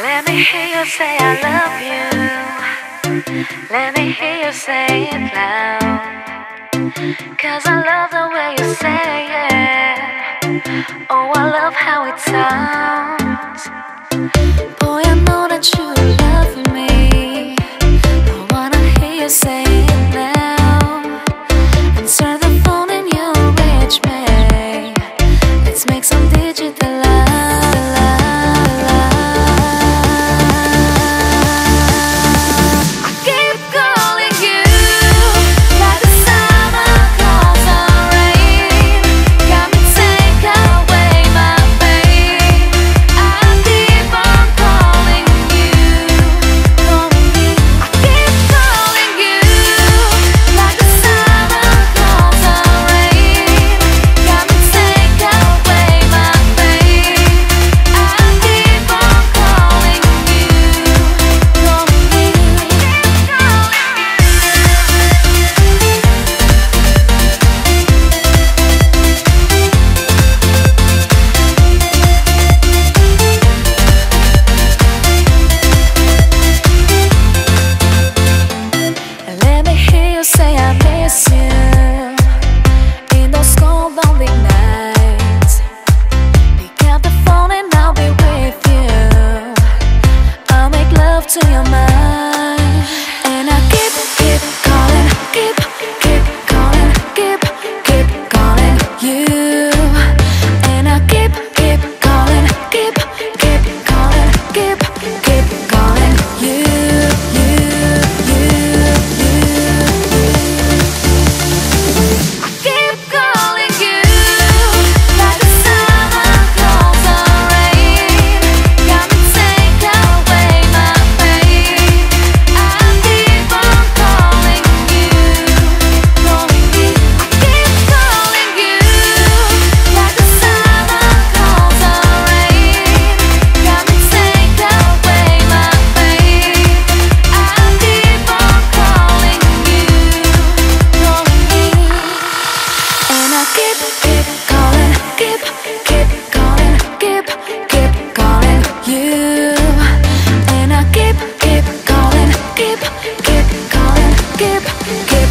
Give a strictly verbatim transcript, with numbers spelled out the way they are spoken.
Let me hear you say I love you. Let me hear you say it loud, 'cause I love the way you say it. Oh, I love how it sounds. Boy, I know that you love me. I wanna hear you say it now. Answer the phone and you'll reach me. Let's make some digital love. Keep, keep